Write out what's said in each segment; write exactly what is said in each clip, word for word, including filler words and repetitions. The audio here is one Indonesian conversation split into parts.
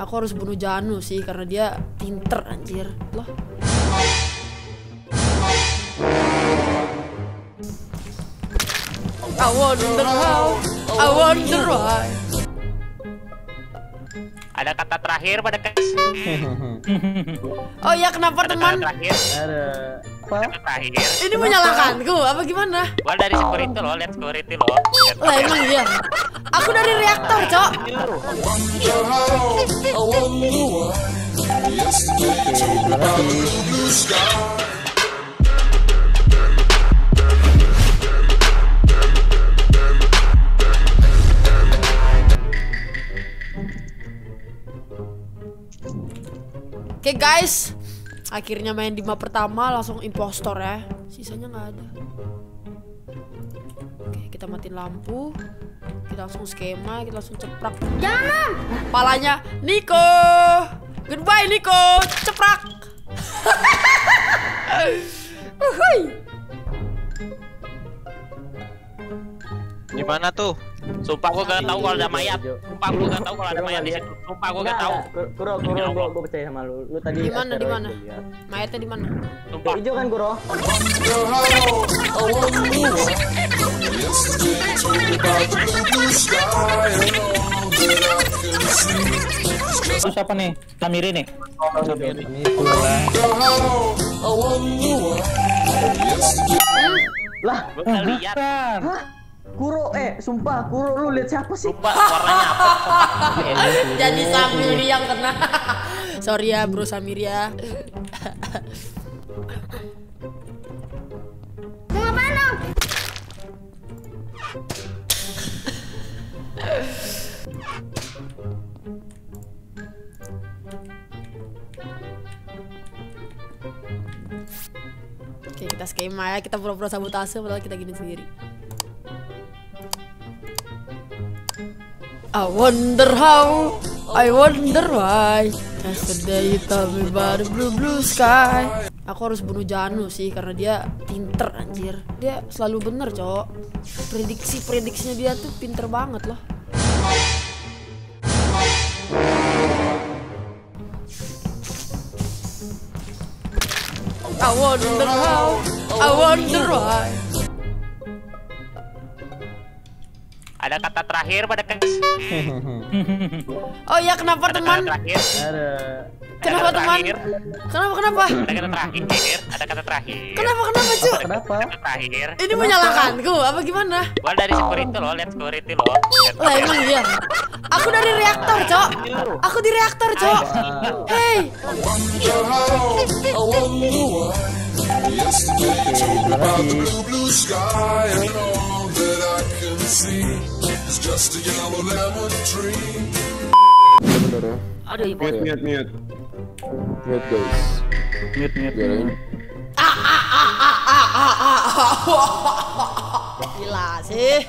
Aku harus bunuh Janu sih, karena dia pinter anjir. Loh, I wonder how, I wonder why. Ada kata terakhir pada kes. Oh ya, kenapa teman? Terakhir. Ada. Apa? Terakhir. Ini menyalahkanku apa gimana? Gua dari security loh, lihat security loh. Lah emang iya. Aku dari reaktor, Cok. Oke okay, guys, akhirnya main di map pertama langsung impostor ya. Sisanya nggak ada. Oke, kita matiin lampu. Kita langsung skema, kita langsung ceprak. Jangan! Palanya Niko. Goodbye Niko, ceprak. Gimana tuh? Sumpah gua gak tahu kalau ada mayat. Sumpah gua gak tahu kalau ada mayat di situ. Sumpah gua gak tahu. Kuro, Kuro, gua, gua percaya sama lu. Lu tadi di mana di mana? Mayatnya di mana? Sumpah. Hijau kan, Kuro? Itu siapa nih? Samiri nih. Samiri. Lah, gua lihat. Kuro, eh, sumpah, Kuro, lu lihat siapa sih? Sumpah, warnanya apa? Jadi Samiri yang kena. Sorry ya, bro Samiri ya. Mau ngapain lo? Oke, kita skema ya, kita pura-pura sabotase, padahal kita gini sendiri. I wonder how, I wonder why. Yesterday you told me about the blue blue sky. Aku harus bunuh Janu sih, karena dia pinter anjir. Dia selalu bener, Cok. Prediksi-prediksinya dia tuh pinter banget loh. I wonder how, I wonder why. Ada kata terakhir pada kes. Oh ya, kenapa teman? Ada. Kenapa teman? Kenapa kenapa? Ada kata terakhir. Ada kata terakhir. Kenapa kenapa cu? Kenapa? Terakhir. Ini menyalahkanku apa gimana? Gua dari security loh, lihat security loh. Lah emang iya. Aku dari reaktor, Cok. Aku di reaktor, Cok. Hey. Aduh, mute, mute, mute. Mute, guys. Mute, mute. Ah, ah, ah, ah, ah, ah, ah. Gila sih.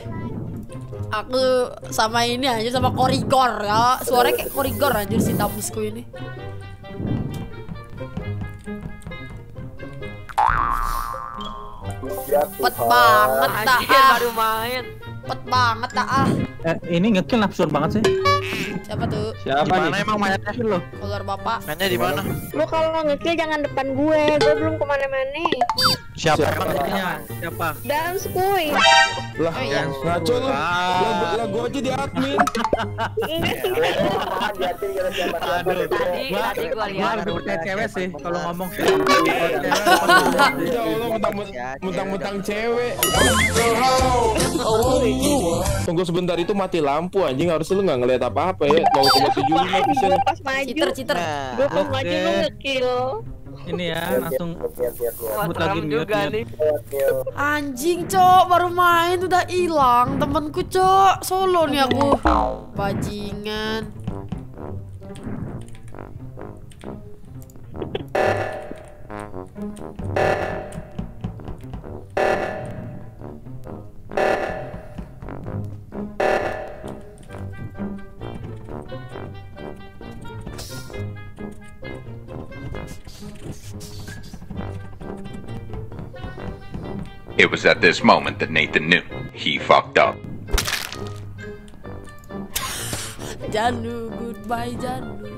Aku sama ini anjir, sama Korigor ya. Suaranya kayak Korigor anjir si Tamusku ini. Pet banget dah, baru main. Pet banget dah ah. Eh, ini ngekill absurd banget sih. Siapa tuh? Siapa nih? Mana emang mayatnya sih lo? Keluar bapak. Mainnya di mana? Lo kalau ngekill jangan depan gue, gue belum kemana-mana. Siapa namanya? Siapa? Dan Skuy. Lah, ngaco lu. Lah, gue aja di admin. Aduh, tadi gue lihat ada percaya cewek sih kalau ngomong. Ya Allah, mentang-mentang cewek. Tunggu sebentar, itu mati lampu anjing, harusnya lu nggak ngeliat apa-apa ya. Kalau cuma tujuh lima bisa. Citer-citer. Gue pas maju lu ngekill. Ini ya langsung buat lagi juga nih. Anjing, Cok, baru main udah hilang temanku, Cok. Solo nih aku. Bajingan. It was at this moment that Nathan knew he fucked up. Jandu, goodbye Jandu.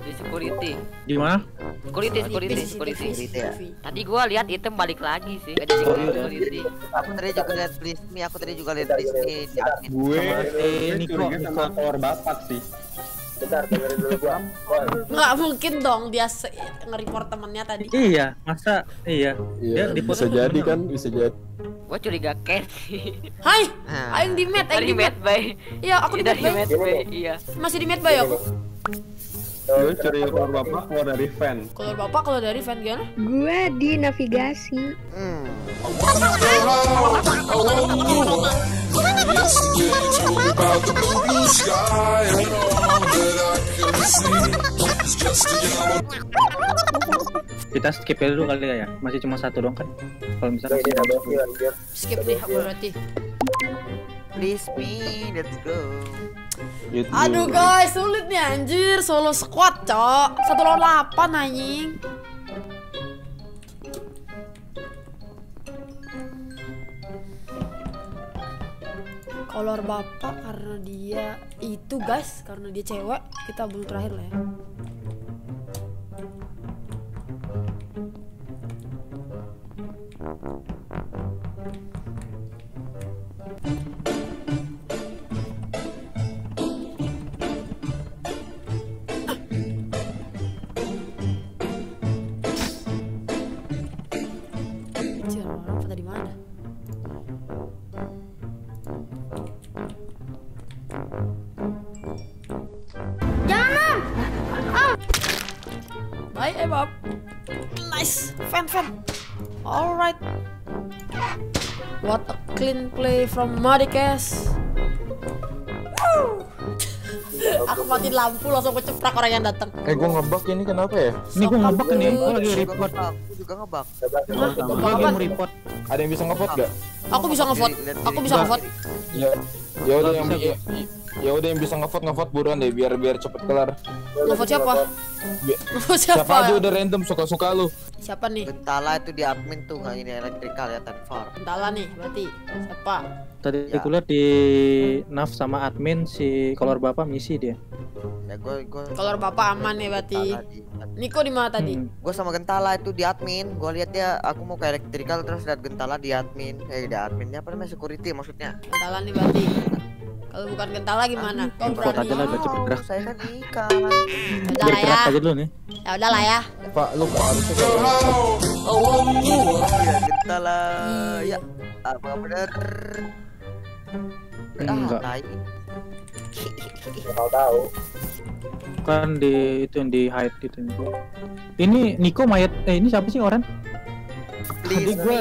Di security. Di mana? Security, security, security. Tadi gua lihat item balik lagi sih. Gak jadi security. Aku tadi juga lihat Blismi, aku tadi juga lihat Blismi di admin. Gue ini curiga sama tower bapak sih. Bentar, dengerin dulu gua. Enggak mungkin dong dia nge-report temennya tadi. Iya, masa iya. Dia bisa jadi kan, bisa jadi. Gua curiga cat sih. Hai, aing di med, aing di med bay. Iya, aku di med bay. Iya. Masih di med bay aku. Gue curiga keluar bapak keluar dari fan. Keluar bapak keluar dari fan gimana? Gue di navigasi. Hmm. Kita skip dulu kali ya, masih cuma satu dong kan? Kalau misalnya skip deh berarti. Please me, let's go. Aduh guys, sulit nih anjir, solo squad cok, satu lawan delapan anjing. Kolor bapak karena dia itu guys, karena dia cewek, kita belum terakhir lah ya. Hai Ebab, nice, fan fan, alright. What a clean play from Madekes. Aku matiin lampu langsung keceprak orang yang datang. Eh, gue ngebug ini kenapa ya? Ini gue ngebug ini, gue lagi report. Aku juga ngebug. Gue lagi mau report. Ada yang bisa ngevote gak? Aku bisa ngevote. Aku bisa ngevote. Ya, ya udah yang bisa. Ya udah yang bisa ngevote ngevote buruan deh, biar biar cepet kelar. Ngevote siapa? Ngevote siapa? Siapa aja udah random suka-suka lu. Siapa nih? Bentala itu di admin tuh nggak ini elektrikal ya tanpa. Bentala nih berarti siapa? Tadi aku lihat di Naf sama admin si kolor bapak misi dia. Ya gue gue. Kolor bapak aman ya berarti. Niko di mana tadi? Gue sama Gentala itu di admin. Gue lihat dia, aku mau ke elektrikal terus lihat Gentala di admin. Eh di adminnya apa namanya security maksudnya? Gentala nih berarti. Kalau bukan Gentala gimana? Kau berani? Oh, saya kan Ika. Udah ya. Aja dulu nih. Ya udahlah ya. Pak lu kok harus Gentala. Ya apa bener? Enggak. Tahu tahu. Kan di itu yang di hide itu nih. Ini Niko mayat. Eh ini siapa sih orang? Please gue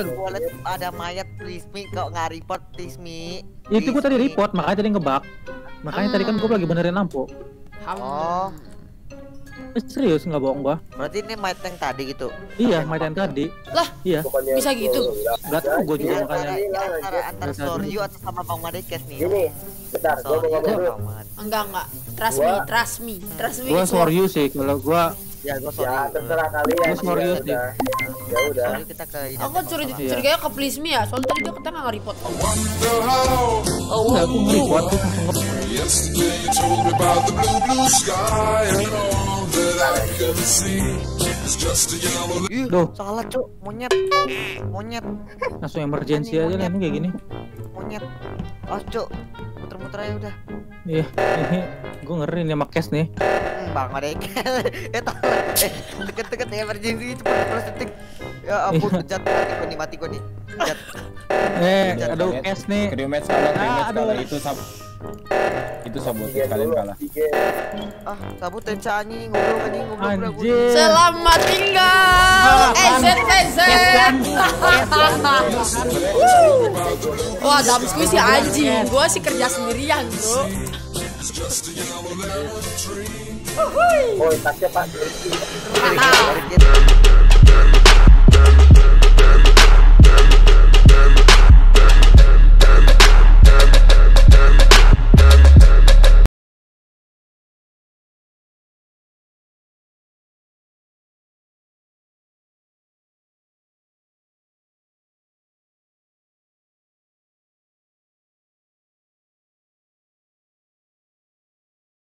ada mayat please me kok nggak report please me. Itu gue tadi report makanya tadi ngebug. Makanya hmm. tadi kan gue lagi benerin lampu. Oh. Eh, serius nggak bohong gue. Berarti ini mayat yang tadi gitu. Iya mayat yang tadi. Lah iya. Bisa gitu. Gak tau gue juga makanya. Antara antara Soryu atau sama Bang Madekes nih. Ini. Bentar. Enggak enggak. Trust me, trust me, trust me. Gue Soryu sih kalau gue. Ya gue Soryu. Terserah kalian. Gue Soryu sih. Ya udah. Kita ke aku curiga curiganya ke please me ya. Soalnya tadi dia kita enggak nge-report. Oh, enggak aku nge-report tuh langsung nge-report. Duh, salah, Cuk. Monyet. Monyet. Langsung emergency aja lah ini kayak gini. Monyet. Oh, Cuk. Muter-muter aja udah. Iya, ini gue ngeri nih sama Kes nih. Bang Madekes, eh deket-deket emergency cepet sepuluh detik. Ya ampun, jat gue nih, mati gue nih. Jat. Eh, aduh Kes nih. Krimet salah, krimet salah itu sab. Itu sabotin kalian kalah. Ah, sabotin cani ngobrol kan ini ngobrol gue. Selamat tinggal. E Z P Z. Wah, damn gue sih anjing. Gua sih kerja sendirian, Bro. Uhuy. Oh, tasnya Pak.